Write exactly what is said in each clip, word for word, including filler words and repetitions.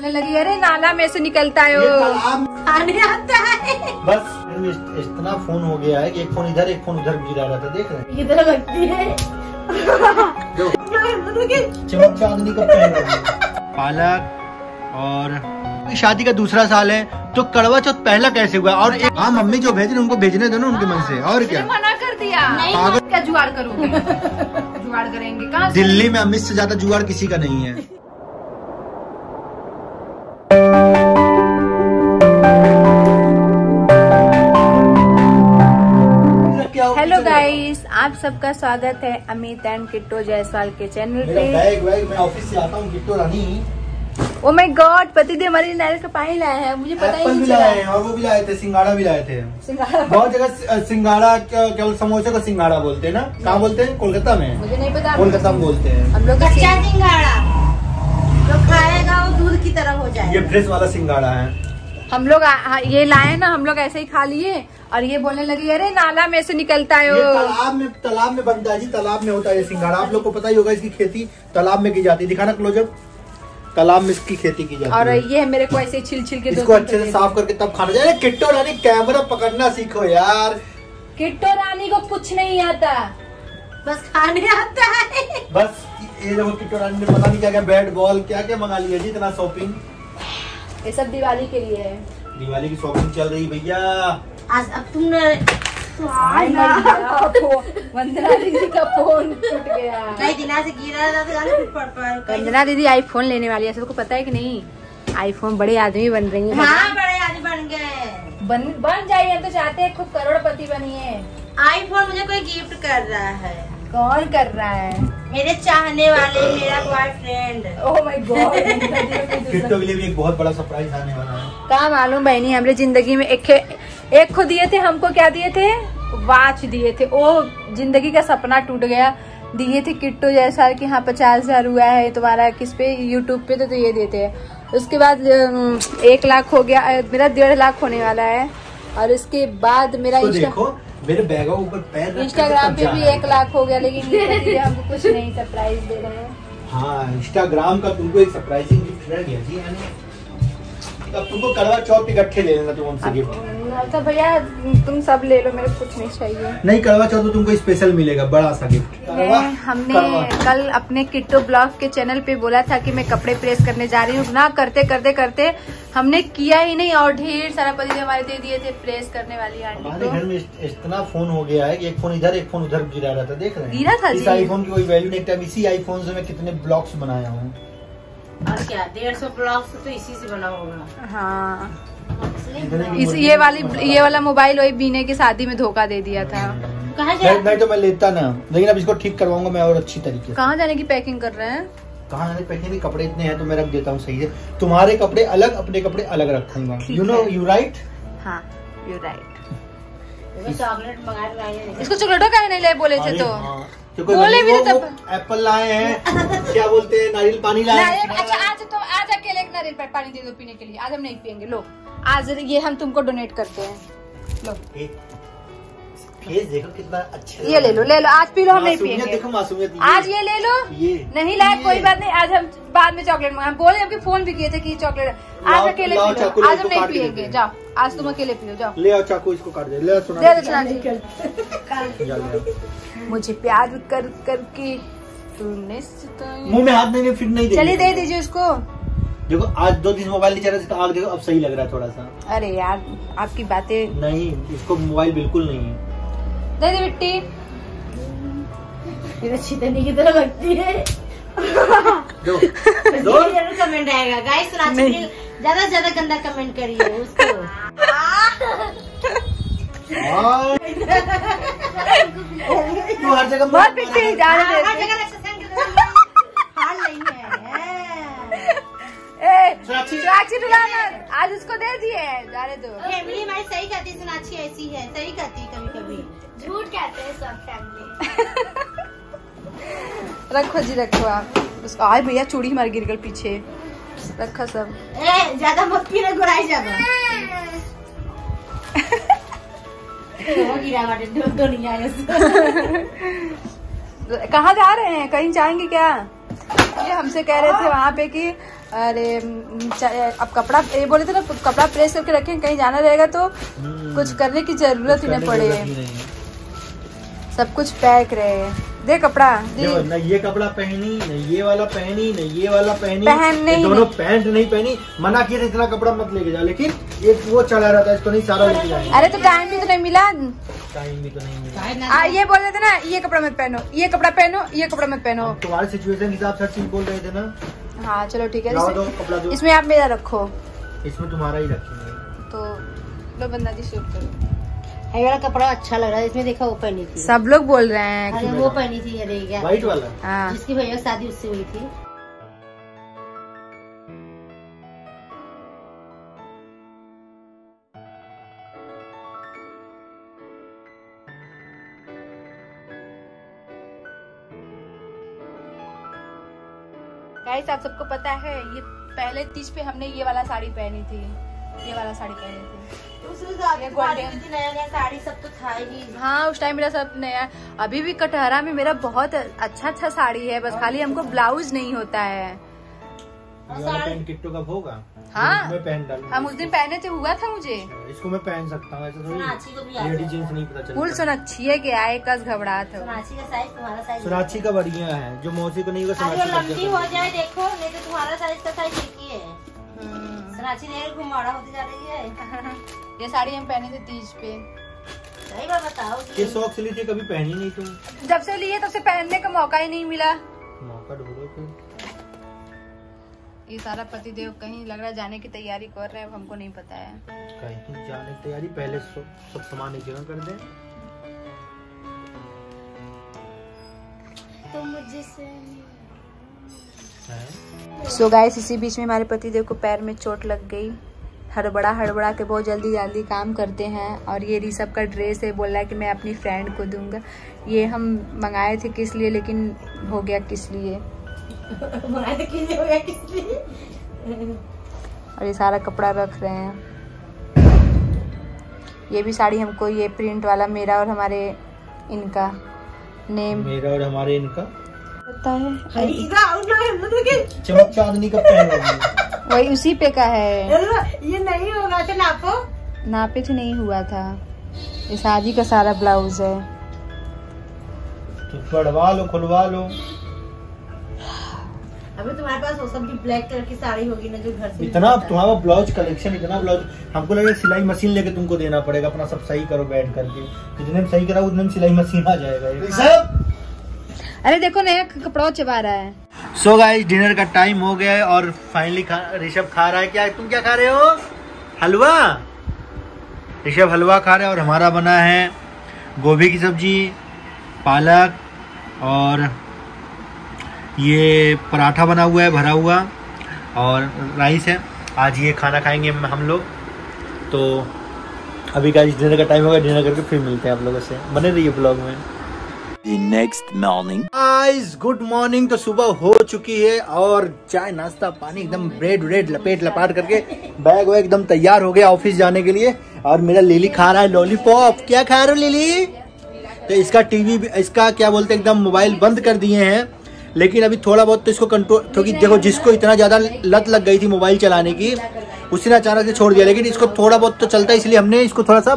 बोलने लगी अरे नाला में से निकलता है वो आता है। बस इतना फोन हो गया है कि एक फोन इधर एक फोन उधर गिरा रहा था, देख रहे किधर लगती है। चमक चांदनी का पालक और शादी का दूसरा साल है तो करवा चौथ पहला कैसे हुआ। और एक हाँ मम्मी जो भेज रहे उनको भेजने दो ना उनके मन से। और क्या मना कर दिया पागल क्या जुगाड़ करोगे। जुगाड़ करेंगे कहाँ दिल्ली में अमित से ज्यादा जुगाड़ किसी का नहीं है। हेलो गाइस आप सबका स्वागत है अमित एंड किट्टो जायसवाल के चैनल पे। बैग बैग मैं ऑफिस से आता हूँ किट्टो रानी। ओ माय गॉड पतिदेव हमारे नारियल का पानी लाया है, मुझे पता ही नहीं चला। लाए और वो भी लाए थे सिंगाड़ा भी लाए थे। बहुत जगह सिंगाड़ा केवल समोसे को सिंगाड़ा बोलते हैं ना, कहाँ बोलते हैं कोलकाता में, मुझे नहीं पता कोलकाता में बोलते हैं। हम लोग कच्चा सिंगाड़ा जो खाएगा वो दूध की तरह हो जाएगा। ये फ्रेश वाला सिंगाड़ा है हम लोग ये लाए ना, हम लोग ऐसे ही खा लिए और ये बोलने लगी अरे नाला में से निकलता है वो। तालाब में तालाब में बनता है जी, तालाब में होता है ये सिंगाड़ा। आप लोग को पता ही होगा इसकी खेती तालाब में की जाती है। दिखाना क्लोजअप, तालाब में इसकी खेती की जाती है। और ये है मेरे को ऐसे छिल छिल के इसको अच्छे से साफ करके तब खाना चाहिए। किट्टो रानी कैमरा पकड़ना सीखो यार। किट्टो रानी को कुछ नहीं आता बस खाने आता है। बस ये देखो किट्टो रानी ने पता नहीं क्या क्या बैट बॉल क्या क्या मंगा लिया जी, इतना शॉपिंग। ये सब दिवाली के लिए है, दिवाली की शॉपिंग चल रही भैया। आज अब तुमने वंदना दीदी का फोन टूट गया। नहीं दिना से गिरा था तो वंदना दीदी आईफोन लेने वाली है, सबको पता है कि नहीं। आईफोन बड़े आदमी बन रही है। हाँ बड़े आदमी बन गए, बन बन जाइए। हम तो चाहते हैं खूब करोड़पति बनिए। आईफोन मुझे कोई गिफ्ट कर रहा है। कौन कर रहा है? मेरे चाहने वाले, मेरा बॉयफ्रेंड। ओह माय गॉड किट्टो के लिए भी एक बहुत बड़ा सरप्राइज आने वाला है। क्या मालूम बहनी हमारी जिंदगी में एक एक खो दिए थे हमको, क्या दिए थे वाच दिए थे। ओ जिंदगी का सपना टूट गया। दिए थे किट्टो जैसा कि हाँ पचास हजार हुआ है तुम्हारा किस पे यूट्यूब पे तो, तो ये देते हैं। उसके बाद एक लाख हो गया, मेरा डेढ़ लाख होने वाला है। और इसके बाद मेरा तो देखो मेरे बैग ऊपर पैर इंस्टाग्राम पे भी एक लाख हो गया। लेकिन ये हमको कुछ नहीं सरप्राइज दे रहे हैं। हाँ इंस्टाग्राम का तुमको एक सरप्राइजिंग गिफ्ट रह गया जी। अब तुमको करवा चौथ इकट्ठे ले लेना तुम हमसे गिफ्ट। तो भैया तुम सब ले लो, मेरे कुछ नहीं चाहिए। नहीं करवा चौथ तो तुमको स्पेशल मिलेगा बड़ा सा गिफ्ट। हमने करवा। कल अपने किट्टो ब्लॉग के चैनल पे बोला था कि मैं कपड़े प्रेस करने जा रही हूँ ना, करते करते करते हमने किया ही नहीं और ढेर सारा पति हमारे दे दिए थे प्रेस करने वाली आंटी। हमारे घर में इतना फोन हो गया है कि एक फोन इधर एक फोन उधर गिरा रहा था, देख रहे गिरा था। इस आईफोन की कोई वैल्यू नहीं था। इसी आईफोन से मैं कितने ब्लॉग्स बनाया हूँ और क्या डेढ़ सौ ब्लॉग्स तो इसी से बना होगा। हाँ इस ये वाली ये वाला मोबाइल वही बीने की शादी में धोखा दे दिया था। कहाँ जाने मैं तो मैं लेता ना, लेकिन अब इसको ठीक करवाऊंगा मैं और अच्छी तरीके। कहाँ जाने की पैकिंग कर रहे हैं? कहाँ जाने पैकिंग नहीं, कपड़े इतने हैं तो मैं रख देता हूँ सही से। तुम्हारे कपड़े अलग अपने कपड़े अलग रखूंगा। You know you right. हाँ यू राइट। चॉकलेट मंगाए, इसको चॉकलेटो का नहीं लाए बोले थे तो बोले भी तब। एप्पल लाए हैं, क्या बोलते हैं नारियल पानी लाए। अच्छा आज तो आज अकेले एक नारियल पानी दे दो पीने के लिए। आज हम नहीं पियेंगे लो, आज ये हम तुमको डोनेट करते हैं। लो फेस देखो कितना अच्छा। ये ले लो ले लो, आज पी लो हम नहीं पियेंगे। देखो मासूमियत आज ये ले लो। ये नहीं लाए कोई बात नहीं, आज हम बाद में चॉकलेट मंगाए बोले। आपके फोन भी किए थे कि चॉकलेट आज अकेले पी लो, आज हम नहीं पियेंगे। जाओ आज तुम अकेले पियो जाओ। ले आओ चाकू इसको काट दे। ले सुना दे सुना जी। मुझे प्यार कर करके तुमने मुँह में हाथ नहीं फिट नहीं। चलिए दे दीजिए इसको। देखो आज दो दिन मोबाइल नहीं चल रहा था, आज देखो अब सही लग रहा है थोड़ा सा। अरे यार आपकी बातें नहीं, इसको मोबाइल बिल्कुल नहीं है। दे दे बेटी, चीतनी की तरह लगती है। दो दो जरूर कमेंट आएगा गाइस, ज्यादा से ज्यादा गंदा कमेंट करिए उसको। हर जगह आज उसको दे दिए दो। फैमिली हमारी सही कहती है, सोनाक्षी ऐसी है सही कहती है, कभी कभी झूठ कहते हैं सब फैमिली। रखो जी रखो आप उसको। आए भैया चूड़ी हमारी गिर गई पीछे, रखा सब। ए ज्यादा मत पीना गुराई ज्यादा। कहाँ जा रहे हैं? कहीं जाएंगे क्या? ये हमसे कह रहे थे वहाँ पे कि अरे अब कपड़ा ये बोले थे ना, कपड़ा प्रेस करके रखें, कहीं जाना रहेगा तो कुछ करने की जरूरत ही न पड़े, सब कुछ पैक रहे। दे कपड़ा दे, ना ये कपड़ा पहनी, ना ये वाला पहनी, ना ये वाला पहनी, पहन ये दोनों पैंट नहीं पहनी, मना किया इतना कपड़ा मत लेके जा, लेकिन ये वो चला रहा था इसको नहीं सारा लेके जाएंगे। अरे तो टाइम भी तो नहीं मिला, टाइम भी तो नहीं मिला। आ, ये बोल रहे थे ना ये कपड़ा मत पहनो, ये कपड़ा पहनो, ये कपड़ा मत पहनो, तुम्हारे सिचुएशन के हिसाब से हर चीज बोल रहे थे ना। हाँ चलो ठीक है, इसमें आप मेरा रखो, इसमें तुम्हारा ही रखेंगे। तो लो बंदा जी शूट करो, ये वाला कपड़ा अच्छा लग रहा है, इसमें देखा वो पहनी थी, सब लोग बोल रहे हैं। अरे वो पहनी थी, ये देखिए व्हाइट वाला, जिसकी भैया की शादी उससे हुई थी। गाइस आप सबको पता है ये पहले तीज पे हमने ये वाला साड़ी पहनी थी, ये वाला साड़ी पहनी थी, तो उस नया नया साड़ी सब तो था ही। हाँ उस टाइम मेरा सब नया, अभी भी कटहरा में मेरा बहुत अच्छा अच्छा साड़ी है, बस खाली हमको ब्लाउज नहीं होता है। किट्टो का भोग हाँ मैं पहन डालूं, हम उस दिन पहने थे, हुआ था मुझे, इसको मैं पहन सकता हूँ ऐसा। सोनाक्षी का बढ़िया है, जो मौसी को नहीं हो जाए देखो, नहीं तो तुम्हारा साइज का साइज है। सोनाक्षी घुमाड़ा होती जा रही है। ये साड़ी हम पहने थे तीज पे, सही बात बताओ, ये शौक से ली थी, कभी पहनी नहीं तुम, जब से लिए तब से पहनने का मौका ही नहीं मिला। मौका ढूंढो तुम। ये सारा पतिदेव कहीं लग रहा जाने की तैयारी कर रहे हैं, हमको नहीं पता है कहीं जाने की तैयारी, पहले सब सामान एक जगह कर दे। तो मुझसे सो गाइस इसी बीच में हमारे पतिदेव को पैर में चोट लग गई। हड़बड़ा हड़बड़ा के बहुत जल्दी जल्दी काम करते हैं। और ये ऋषभ का ड्रेस है, बोल रहा है कि मैं अपनी फ्रेंड को दूंगा, ये हम मंगाए थे किस लिए, लेकिन हो गया किस लिए। और ये सारा कपड़ा रख रहे हैं। ये भी साड़ी हमको ये प्रिंट वाला, मेरा और हमारे इनका नेम, मेरा और हमारे इनका पता है, चमक चांदनी का पहन वही उसी पे का है। ये नहीं होगा था नापो, नापे तो नहीं हुआ था। ये शादी का सारा ब्लाउज है, तो पढ़वा लो खुलवा लो। अभी तुम्हारे पास वो सब भी ब्लैक कलर की साड़ी होगी ना जो घर से इतना तुम्हारा ब्लाउज कलेक्शन, इतना ब्लाउज हमको लगा सिलाई मशीन लेके तुमको देना पड़ेगा, अपना सब सही करो बैठ करके, जितने सही करा उतने में सिलाई मशीन आ जाएगा। अरे देखो नया कपड़ा चबा रहा है। सो गाइस डिनर का टाइम हो गया है और फाइनली ऋषभ खा रहा है, क्या तुम क्या खा रहे हो? हलवा। ऋषभ हलवा खा रहे हैं और हमारा बना है गोभी की सब्जी, पालक और ये पराठा बना हुआ है भरा हुआ और राइस है। आज ये खाना खाएंगे हम लोग। तो अभी का डिनर का टाइम होगा, डिनर करके फिर मिलते हैं आप लोगों से, बने रहिए ब्लॉग में। The next morning guys, good morning। तो सुबह हो चुकी है और चाय नाश्ता पानी एकदम ब्रेड ब्रेड लपेट लपाट करके बैग वैग एकदम तैयार हो गया ऑफिस जाने के लिए। और मेरा लिली खा रहा है लॉलीपॉप। क्या खा रहे हो लिली? तो इसका टीवी इसका क्या बोलते हैं एकदम मोबाइल बंद कर दिए हैं, लेकिन अभी थोड़ा बहुत तो इसको कंट्रोल, क्योंकि देखो जिसको इतना ज़्यादा लत लग गई थी मोबाइल चलाने की उसने अचानक से छोड़ दिया, लेकिन इसको थोड़ा बहुत तो चलता है, इसलिए हमने इसको थोड़ा सा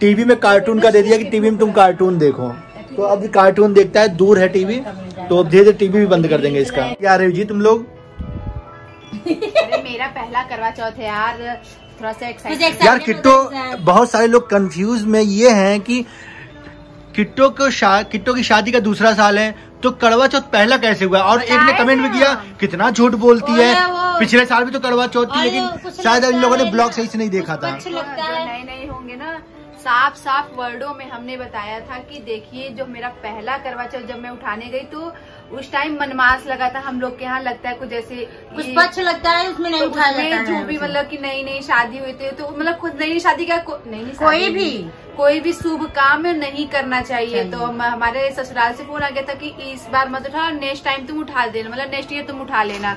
टीवी में कार्टून का दे दिया कि टीवी में तुम कार्टून देखो। तो अब कार्टून देखता है, दूर है टीवी, तो अब धीरे धीरे टीवी भी बंद कर देंगे इसका। क्या रहे हो जी तुम लोग? अरे मेरा पहला करवा चौथ है यार, थोड़ा सा यार किट्टो, बहुत सारे लोग कन्फ्यूज में ये है कि किट्टो को शा, किट्टो की शादी का दूसरा साल है तो करवा चौथ पहला कैसे हुआ। और एक ने कमेंट भी किया कितना झूठ बोलती है, पिछले साल भी तो करवा चौथ थी, लेकिन शायद इन लोगों ने ब्लॉग सही से नहीं देखा था। जो नए नए होंगे ना, साफ साफ वर्डों में हमने बताया था कि देखिए जो मेरा पहला करवा चौथ जब मैं उठाने गई तो उस टाइम मनमास लगा था, हम लोग के यहाँ लगता है कुछ जैसे कुछ पक्ष लगता है उसमें नहीं उठाया जो भी, मतलब कि नई नई शादी हुई थी तो मतलब खुद नई शादी का को, नहीं कोई भी कोई भी शुभ काम नहीं करना चाहिए। तो हमारे ससुराल से फोन आ गया था कि इस बार मत उठाओ, नेक्स्ट टाइम तुम उठा देना, मतलब नेक्स्ट ईयर तुम उठा लेना।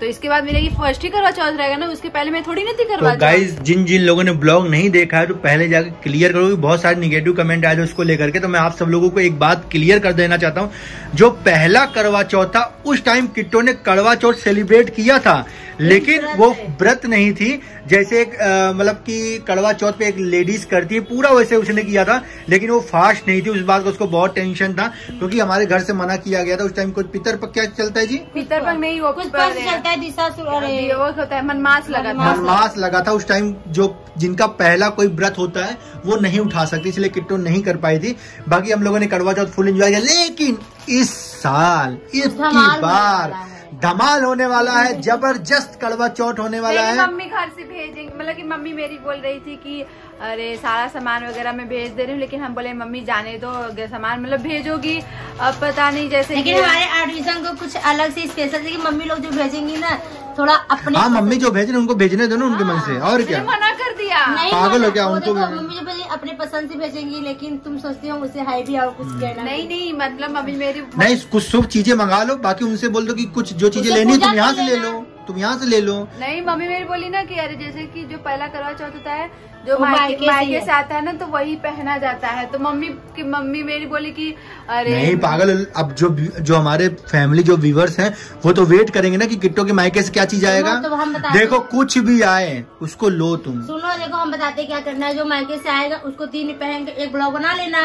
तो इसके बाद मेरा ये फर्स्ट ही करवा चौथ रहेगा ना, उसके पहले मैं थोड़ी नहीं थी करवा चौथ। तो गाइस जिन जिन लोगों ने ब्लॉग नहीं देखा है तो पहले जाकर क्लियर करो, बहुत सारे निगेटिव कमेंट आए थे उसको लेकर के। तो मैं आप सब लोगों को एक बात क्लियर कर देना चाहता हूँ, जो पहला करवा चौथ था उस टाइम किट्टो ने करवा चौथ सेलिब्रेट किया था, लेकिन वो व्रत नहीं थी, जैसे एक मतलब कि करवा चौथ पे एक लेडीज करती है पूरा वैसे उसने किया था, लेकिन वो फास्ट नहीं थी। उस बात का उसको बहुत टेंशन था, क्योंकि तो हमारे घर से मना किया गया था उस टाइम। कुछ पितरपक्ष क्या चलता है जी, पितरपक्ष नहीं, वो कुछ चलता है, दिशा होता है, मनमास लगा था, मनमास लगा था उस टाइम। जो जिनका पहला कोई व्रत होता है वो नहीं उठा सकती, इसलिए किट्टो नहीं कर पाई थी। बाकी हम लोगों ने करवा चौथ फुल एंजॉय किया, लेकिन इस साल इसकी बार धमाल होने वाला है, जबरदस्त करवा चौथ होने वाला है। मम्मी घर से भेजेंगे, मतलब कि मम्मी मेरी बोल रही थी कि अरे सारा सामान वगैरह मैं भेज दे रही हूँ, लेकिन हम बोले मम्मी जाने दो, सामान मतलब भेजोगी, अब पता नहीं जैसे। लेकिन हमारे एडमिशन को कुछ अलग से स्पेशल है कि मम्मी लोग जो भेजेंगी ना थोड़ा अपने, हाँ मम्मी जो भेज रहे उनको भेजने दो ना उनके मन से, और क्या मना कर दिया, पागल हो गया उनको। मम्मी जो भेजेंगी अपने पसंद से भेजेंगी, लेकिन तुम सोचती हो उसे हाई भी आओ कुछ कहना नहीं, नहीं मतलब मम्मी मेरी नहीं, कुछ शुभ चीजें मंगा लो, बाकी उनसे बोल दो कि कुछ जो चीजें लेनी है तुम यहाँ से ले लो, तुम यहाँ से ले लो। नहीं मम्मी मेरी बोली ना कि अरे जैसे कि जो पहला करवा चौथ होता है जो मायके मायके से आता है ना, तो वही पहना जाता है। तो मम्मी की मम्मी मेरी बोली कि अरे नहीं पागल, अब जो जो हमारे फैमिली जो व्यूवर्स हैं वो तो वेट करेंगे ना कि किट्टो के मायके से क्या चीज आएगा। तो हम देखो कुछ भी आए उसको लो तुम, सुनो देखो हम बताते क्या करना है। जो मायके से आएगा उसको दिन में पहन के एक ब्लाउज बना लेना,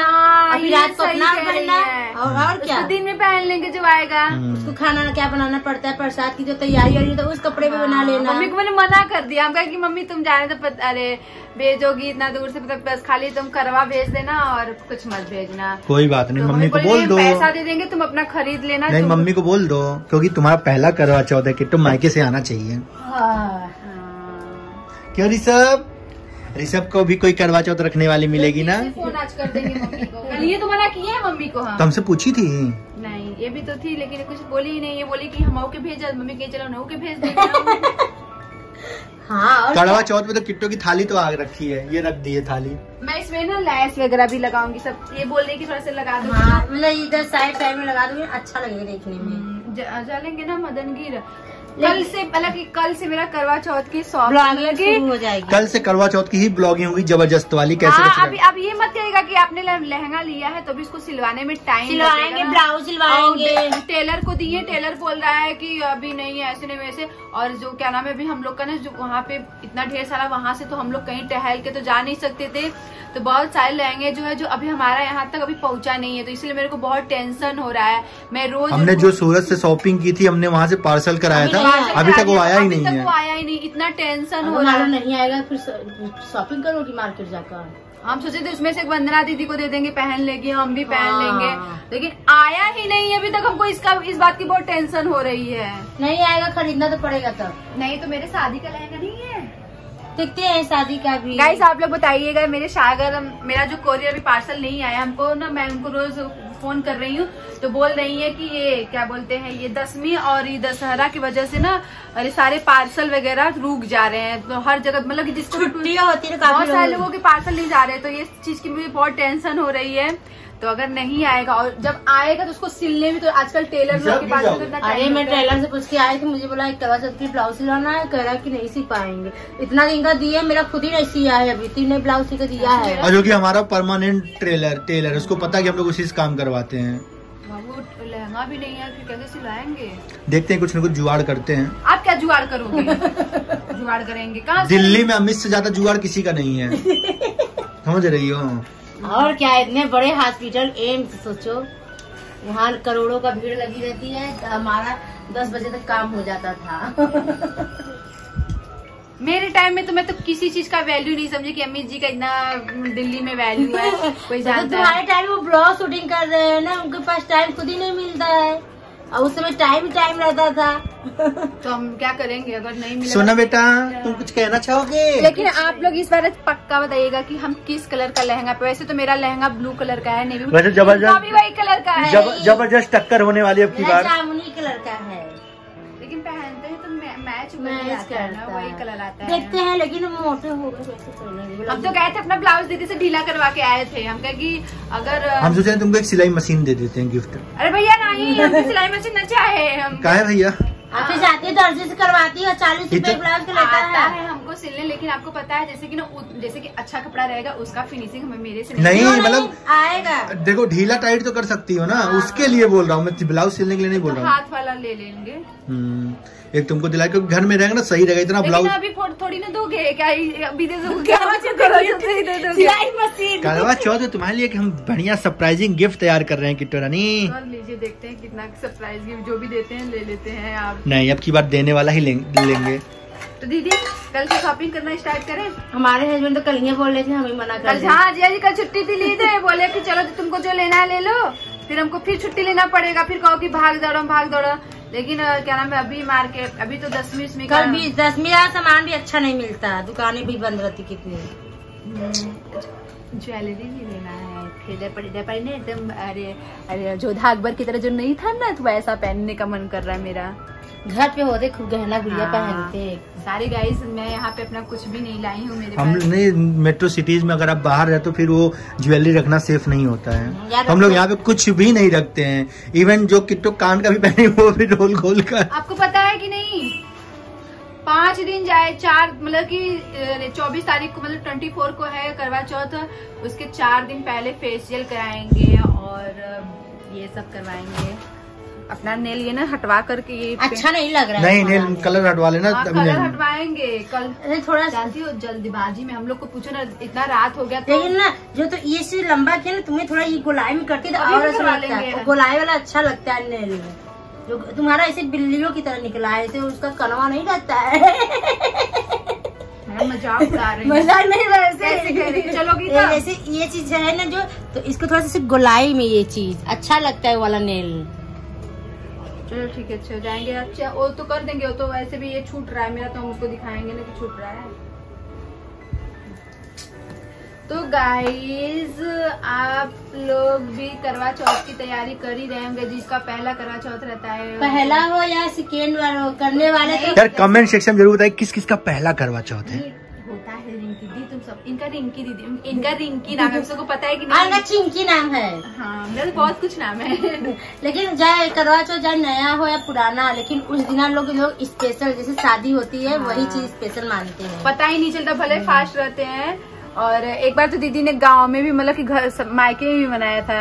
और क्या दिन में पहन लेंगे। जो आएगा उसको खाना क्या बनाना पड़ता है, प्रसाद की जो तैयारी उस कपड़े में बना लेना। मम्मी को मैंने मना कर दिया, हम कहा कि मम्मी तुम जाने तो अरे भेजोगी इतना दूर से, मतलब बस खाली तुम करवा भेज देना और कुछ मत भेजना। कोई बात नहीं, तो मम्मी को बोल दो पैसा दे देंगे, तुम अपना खरीद लेना। नहीं मम्मी को बोल दो, क्योंकि तुम्हारा पहला करवा चौथ है कि तुम मायके से आना चाहिए। क्यों ऋषभ, ऋषभ को भी कोई करवा चौथ रखने वाली मिलेगी ना, फोन आज कर देंगे मम्मी को। कल ये तो मना किया है मम्मी को, हम तुमसे पूछी थी नहीं, ये भी तो थी, लेकिन कुछ बोली ही नहीं। ये बोली कि हम ओके भेजा, मम्मी के चलो नौ के भेज देंगे। हाँ करवा चौथ में तो किट्टो की थाली तो आग रखी है, ये रख दी है थाली। मैं इसमें ना लैस वगैरह भी लगाऊंगी, सब ये बोल रही कि थोड़ा सा लगा दो, मतलब इधर साइड साइड में लगा दूंगी, अच्छा लगेगा देखने में। चलेंगे ना मदनगिर, कल से मतलब कि कल से मेरा करवा चौथ की शॉप शुरू हो जाएगी। कल से करवा चौथ की ही ब्लॉगिंग होगी जबरदस्त वाली। कैसे हाँ, अभी अब ये मत कहिएगा कि आपने लहंगा लिया है तो भी इसको सिलवाने में टाइम सिलवाएंगे, ब्लाउज सिलवाएंगे। टेलर को दिए, टेलर बोल रहा है कि अभी नहीं है ऐसे नहीं वैसे। और जो क्या नाम है अभी हम लोग का ना जो वहाँ पे इतना ढेर सारा, वहाँ से तो हम लोग कहीं टहल के तो जा नहीं सकते थे, तो बहुत सारे लहंगे जो है जो अभी हमारा यहाँ तक अभी पहुँचा नहीं है, तो इसलिए मेरे को बहुत टेंशन हो रहा है। मैं रोज हमने जो सूरत से शॉपिंग की थी, हमने वहाँ से पार्सल कराया था, अभी तक वो आया ही नहीं है, वो आया ही नहीं। इतना टेंशन हो रहा है, नहीं आएगा फिर शॉपिंग करोगी मार्केट जाकर। हम सोचे थे उसमें से वंदना दीदी को दे देंगे, पहन लेगी, हम भी पहन हाँ। लेंगे, लेकिन आया ही नहीं है अभी तक। हमको इसका इस बात की बहुत टेंशन हो रही है, नहीं आएगा खरीदना तो पड़ेगा तब। नहीं तो मेरे शादी का लहंगा नहीं है, देखते हैं शादी का भी। गाइस आप लोग बताइएगा, मेरे सागर मेरा जो कोरियर अभी पार्सल नहीं आया हमको ना, मैं उनको रोज फोन कर रही हूँ तो बोल रही है कि ये क्या बोलते हैं, ये दसवीं और ये दशहरा की वजह से ना अरे सारे पार्सल वगैरह रुक जा रहे हैं, तो हर जगह मतलब कि जिसको छुट्टियां होती है बहुत सारे लोगों के पार्सल नहीं जा रहे हैं, तो ये चीज की मुझे बहुत टेंशन हो रही है। तो अगर नहीं आएगा और जब आएगा तो उसको सिलने में, तो आजकल टेलर के पास करना। अरे मैं टेलर से पूछ के आई थी, मुझे बोला एक करवा चौथ की ब्लाउज सिलवाना है, कह रहा कि नहीं सी पाएंगे, इतना महंगा दिया मेरा खुद ही नहीं सिया है, अभी तीन ब्लाउज सी दिया है। और जो कि हमारा परमानेंट टेलर टेलर उसको पता कि हम लोग उसी से काम करवाते हैं, वो लहंगा भी नहीं है, फिर कैसे सिलाएंगे। देखते हैं कुछ न कुछ जुगाड़ करते हैं। आप क्या जुगाड़ करोगे? जुगाड़ करेंगे कहाँ? दिल्ली में अमित से ज्यादा जुगाड़ किसी का नहीं है, समझ रही हो। और क्या इतने बड़े हॉस्पिटल एम्स, सोचो वहाँ करोड़ों का भीड़ लगी रहती है, हमारा दस बजे तक काम हो जाता था। मेरे टाइम में तो मैं तो किसी चीज का वैल्यू नहीं समझी कि अमित जी का इतना दिल्ली में वैल्यू है, कोई जानता है। तुम्हारे टाइम वो ब्लॉग शूटिंग कर रहे हैं ना, उनके पास टाइम खुद ही नहीं मिलता है, और उस समय टाइम टाइम रहता था। तो हम क्या करेंगे अगर नहीं मिला। सोना बेटा तुम कुछ कहना चाहोगे? लेकिन आप लोग इस बार पक्का बताइएगा कि हम किस कलर का लहंगा पे, वैसे तो मेरा लहंगा ब्लू कलर का है, नेवी वैसे जबरदस्त भी वही कलर का है, जबरदस्त टक्कर होने वाली है। जामुनी कलर का है, लेकिन पहनते हैं तो मैच मैच करना, वही कलर आता है, देखते हैं। लेकिन हम मोटे हो गए, हम तो गए थे अपना ब्लाउज दीदी से ढीला करवा के आए थे, हम कहे कि अगर हम सोचे तुमको एक सिलाई मशीन दे देते हैं गिफ्ट। अरे भैया नहीं, हम सिलाई मशीन न चाहे, हम कहे भैया आप जाते दर्जी से करवाती है, चालीस रूपए ब्लाउज का लेता है हमको वो सिलने, लेकिन आपको पता है जैसे कि ना जैसे कि अच्छा कपड़ा रहेगा उसका फिनिशिंग हमें मेरे से नहीं, नहीं मतलब आएगा। देखो ढीला टाइट तो कर सकती हो ना, हाँ, उसके लिए बोल रहा हूँ मैं, ब्लाउज सिलने के लिए नहीं बोल रहा हूँ। हाथ वाला ले लेंगे एक तुमको दिला, क्योंकि घर में रहेगा ना सही रहेगा। इतना ब्लाउज अभी थोड़ी ना दोगे क्या? करवा चौथ है तुम्हारे लिए, हम बढ़िया सरप्राइजिंग गिफ्ट तैयार कर रहे हैं किट्टो रानी। लीजिए देखते हैं कितना सरप्राइज गिफ्ट जो भी देते हैं ले लेते हैं आप। नहीं अब की बार देने वाला ही लेंगे। तो दीदी कल से शॉपिंग करना स्टार्ट करें? हमारे हस्बैंड तो कल ही बोल रहे थे, हमें मना कर दिया। हाँ जी कल छुट्टी थी, ली थे बोले कि चलो तो तुमको जो लेना है ले लो, फिर हमको फिर छुट्टी लेना पड़ेगा, फिर कहो कि भाग दौड़ो भाग दौड़ो। लेकिन क्या नाम है अभी मार्केट अभी तो दसवीं में कल भी दसवीं का सामान भी अच्छा नहीं मिलता, दुकानें भी बंद रहती कितनी। ज्वेलरी भी लेना है, ठेले पर पहने एकदम अरे अरे जोधा अकबर की तरह जो नहीं था ना, तो वैसा पहनने का मन कर रहा है मेरा। घर पे होते खूब गहना गुड़िया पहनते सारे गाइस। मैं यहाँ पे अपना कुछ भी नहीं लाई हूँ। हमने मेट्रो सिटीज में अगर आप बाहर रहते तो फिर वो ज्वेलरी रखना सेफ नहीं होता है। हम लोग यहाँ पे कुछ भी नहीं रखते हैं, इवन जो किट्टो कान का भी पहने वो भी रोल खोल कर। आपको पता है कि नहीं पाँच दिन जाए चार मतलब कि चौबीस तारीख को मतलब ट्वेंटी फोर को है करवा चौथ, उसके चार दिन पहले फेशियल कराएंगे और ये सब करवाएंगे। अपना नेल ये ना हटवा करके ये अच्छा नहीं लग रहा है। नहीं नेल कलर हटवा लेना, कलर हटवाएंगे कल। थोड़ा जाती हो जल्दबाजी में, हम लोग को पूछो ना इतना रात हो गया तो ना जो तो ये से लंबा किया ना तुम्हें, थोड़ा ये गोलाई में करती तो और गोलाई वाला अच्छा लगता है नेल में। जो तुम्हारा ऐसे बिल्लियों की तरह निकला है ऐसे, उसका कलवा नहीं रहता है। मजाक उड़ा रही है, मजाक नहीं वैसे चलोगी तो ऐसे ये चीज है ना जो, तो इसको थोड़ा सा गोलाई में ये चीज अच्छा लगता है वाला नेल। चलो ठीक है चल जाएंगे। अच्छा वो तो कर देंगे, वो तो वैसे भी ये छूट रहा है मेरा, तो हम उसको दिखाएंगे ना कि छूट रहा है। तो गाइज आप लोग भी करवा चौथ की तैयारी कर ही रहे होंगे, जिसका पहला करवा चौथ रहता है, पहला हो या सेकेंड वाला हो करने वाले। तो यार कमेंट सेक्शन में जरूर बताइए किस किस का पहला करवा चौथ है। होता है रिंकी दीदी, तुम सब इनका रिंकी दीदी, इनका रिंकी नाम है, सबको पता है कि नहीं? इनका चिंकी नाम है। हाँ मेरा बहुत कुछ नाम है। लेकिन चाहे करवा चौथ चाहे नया हो या पुराना, लेकिन उस दिन लोग लोग स्पेशल जैसे शादी होती है वही चीज स्पेशल मानते हैं। पता ही नहीं चलता, भले फास्ट रहते हैं। और एक बार तो दीदी ने गांव में भी मतलब कि घर मायके में भी मनाया था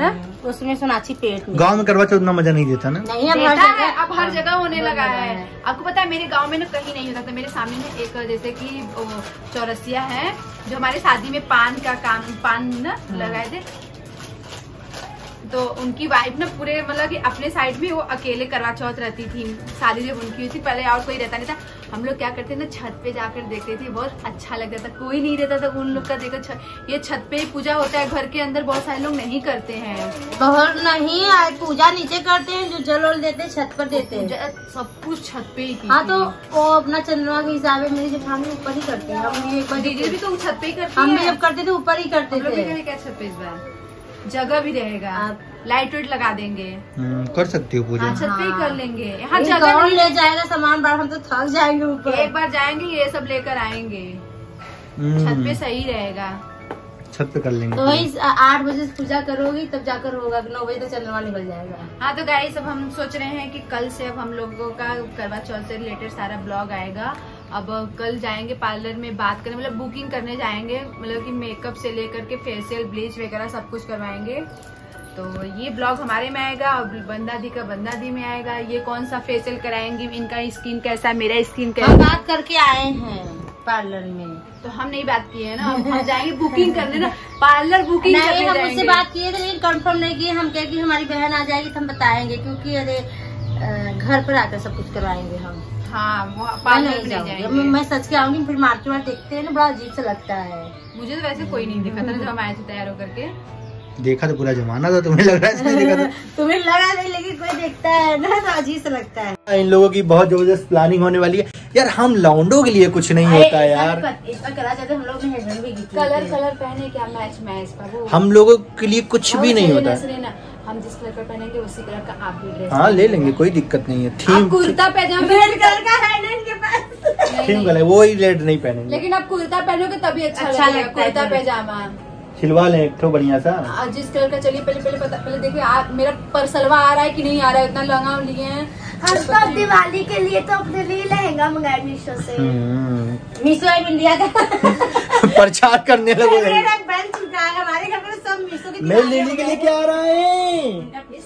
ना, उसमें सोनाक्षी पेट में। गांव में करवा चौथ उतना मजा नहीं देता ना? नहीं अब हर जगह, अब हर जगह होने लगा है। आपको पता है मेरे गांव में ना कहीं नहीं होता था। मेरे सामने में एक जैसे कि चौरसिया है जो हमारे शादी में पान का काम पान ना लगाए थे, तो उनकी वाइफ ना पूरे मतलब कि अपने साइड में वो अकेले करवा चौथ रहती थी। शादी जब उनकी हुई थी पहले और कोई रहता नहीं था। हम लोग क्या करते ना छत पे जाकर देखते थे, बहुत अच्छा लगता था। कोई नहीं रहता था उन लोग का, देखो ये छत पे ही पूजा होता है, घर के अंदर बहुत सारे लोग नहीं करते हैं। बहुत नहीं पूजा नीचे करते हैं, जो जल और देते छत पर देते हैं, सब कुछ छत पे ही। हाँ तो वो अपना चंद्रमा के हिसाब से मेरी जेठानी ऊपर ही करते हैं, दीदी भी तो छत पे ही करते हैं। हम जब करते थे ऊपर ही करते थे। क्या छत पे इस बार जगह भी रहेगा, आप लाइट वेट लगा देंगे, कर सकते हो पूजा। हाँ, छत पे ही कर लेंगे। यहाँ जगह ले जाएगा सामान बाहर, हम तो थक जाएंगे ऊपर। एक बार जाएंगे ये सब लेकर आएंगे, छत पे सही रहेगा, छत पे कर लेंगे। तो वही आठ बजे पूजा करोगी तब जाकर होगा, नौ बजे तो चंद्रमा निकल जाएगा। हाँ तो गाइस अब हम सोच रहे हैं कि कल से अब हम लोगों का करवा चौथ से रिलेटेड सारा ब्लॉग आएगा। अब कल जाएंगे पार्लर में बात करने, मतलब बुकिंग करने जाएंगे, मतलब कि मेकअप से लेकर के फेशियल ब्लीच वगैरह सब कुछ करवाएंगे। तो ये ब्लॉग हमारे में आएगा और बंदा दी का बंदा दी में आएगा। ये कौन सा फेशियल कराएंगी, इनका स्किन कैसा है, मेरा स्किन कैसा। हम बात करके आए हैं पार्लर में, तो हम नहीं बात किए है ना, हम जाएंगे बुकिंग करने ना, पार्लर बुकिंग करने हम उससे बात किए थे, कंफर्म नहीं किए। हम कह कि हमारी बहन आ जाएगी तो हम बताएंगे, क्योंकि अरे घर पर आकर सब कुछ करवाएंगे हम। हाँ वो पार्लर नहीं जाऊँगी, मैं, मैं सच के आऊंगी। फिर मार्च में देखते हैं ना, बड़ा अजीब सा लगता है। मुझे तो वैसे कोई नहीं दिखा था जब हम आए थे तैयार होकर के। देखा तो पूरा जमाना था, तुम्हें लग रहा है देखा था। तुम्हें लगा नहीं, लेकिन कोई देखता है ना तो अजीब सा लगता है। इन लोगों की बहुत जबरदस्त प्लानिंग होने वाली है यार। हम लौंडों के लिए कुछ नहीं होता है यार। इस बार करा जाते हम लोग भी कलर कलर पहने क्या मैच मैच, हम लोगों के लिए कुछ भी नहीं होता है। हम जिस कलर का पहनेंगे उसी कलर का आप भी ड्रेस हाँ ले लेंगे, कोई दिक्कत नहीं है। थीम कुर्ता पैजामा रेड कलर का है ना इनके पास, थीम कलर वो ही रेड नहीं पहनेंगे, लेकिन आप कुर्ता पहनोगे तभी अच्छा लगेगा। कुर्ता पैजामा खिलवा लें एक तो बढ़िया सा जिस कलर का। चलिए पहले पहले पता पहले देखिए आप मेरा परसलवा आ रहा है कि नहीं आ रहा है, इतना लहंगा लिए हैं हम तो दिवाली के लिए, तो अपने लिए लहंगा मंगाया मीशो से, मीशो ऐप इंडिया का प्रचार करने लगे। मेरा बहन चुका है हमारे घर में सब मीशो की। मेरी लेली के लिए क्या आ रहा है,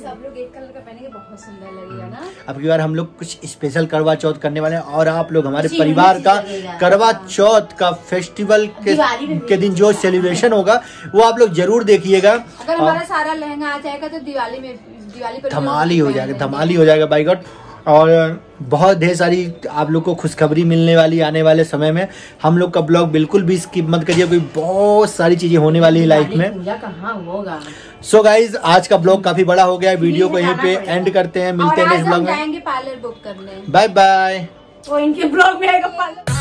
सब लोग एक कलर का पहनेंगे, बहुत सुंदर लगेगा ना। अब की बार हम लोग कुछ स्पेशल करवा चौथ करने वाले हैं और आप लोग हमारे परिवार का करवा चौथ का फेस्टिवल के दिन जो सेलिब्रेशन होगा वो आप लोग जरूर देखिएगा। अगर हमारा सारा लहंगा आ जाएगा तो दिवाली में दिवाली पर धमाल ही हो जाएगा, धमाल ही हो जाएगा बाय गॉड। और बहुत ढेर सारी आप लोग को खुशखबरी मिलने वाली आने वाले समय में। हम लोग का ब्लॉग बिल्कुल भी स्किप मत करिए क्योंकि बहुत सारी चीजें होने वाली है लाइफ में। सो गाइज so आज का ब्लॉग काफी बड़ा हो गया है, वीडियो को यहीं पे एंड करते हैं, मिलते हैं नेक्स्ट ब्लॉग में। Bye bye.